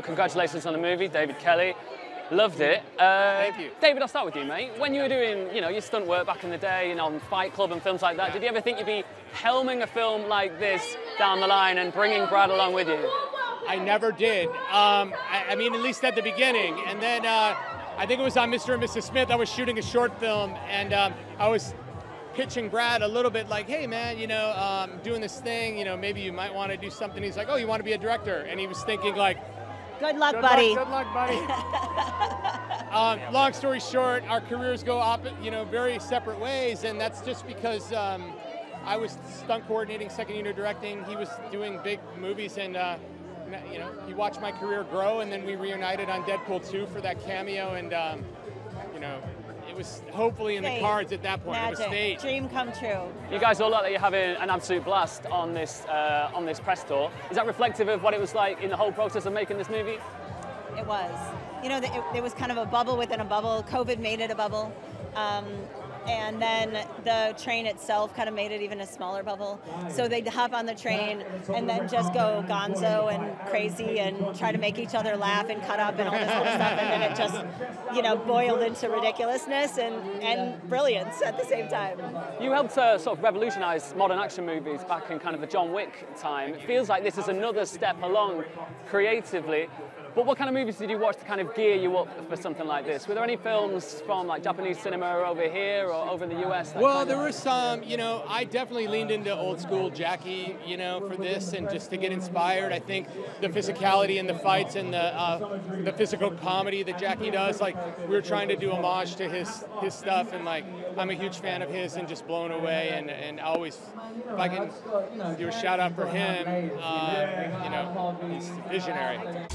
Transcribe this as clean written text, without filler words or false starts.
Congratulations on the movie, David Kelly. Loved it. Thank you. David, I'll start with you, mate. When you were doing, your stunt work back in the day and on Fight Club and films like that, did you ever think you'd be helming a film like this down the line and bringing Brad along with you? I never did. I mean, at least at the beginning. And then I think it was on Mr. and Mrs. Smith. I was shooting a short film, and I was pitching Brad a little bit like, hey man, doing this thing, maybe you might want to do something. He's like, oh, you want to be a director? And he was thinking like, Good luck, buddy. Long story short, our careers go very separate ways, and that's just because I was stunt coordinating, second unit directing. He was doing big movies, and he watched my career grow, and then we reunited on Deadpool 2 for that cameo, and it was hopefully in the cards at that point. Magic. It was fate. Dream come true. You guys all look like you're having an absolute blast on this press tour. Is that reflective of what it was like in the whole process of making this movie? It was. It was kind of a bubble within a bubble. COVID made it a bubble. And then the train itself kind of made it even a smaller bubble. So they'd hop on the train and then just go gonzo and crazy and try to make each other laugh and cut up and all this sort of stuff. And then it just, boiled into ridiculousness and brilliance at the same time. You helped sort of revolutionize modern action movies back in kind of the John Wick time. It feels like this is another step along creatively. But what kind of movies did you watch to kind of gear you up for something like this? Were there any films from like Japanese cinema over here or over in the US? Well, there were some, I definitely leaned into old school Jackie, for this and just to get inspired. I think the physicality and the fights and the physical comedy that Jackie does, like we were trying to do homage to his stuff, and like I'm a huge fan of his and just blown away, and always, if I can do a shout out for him, he's visionary.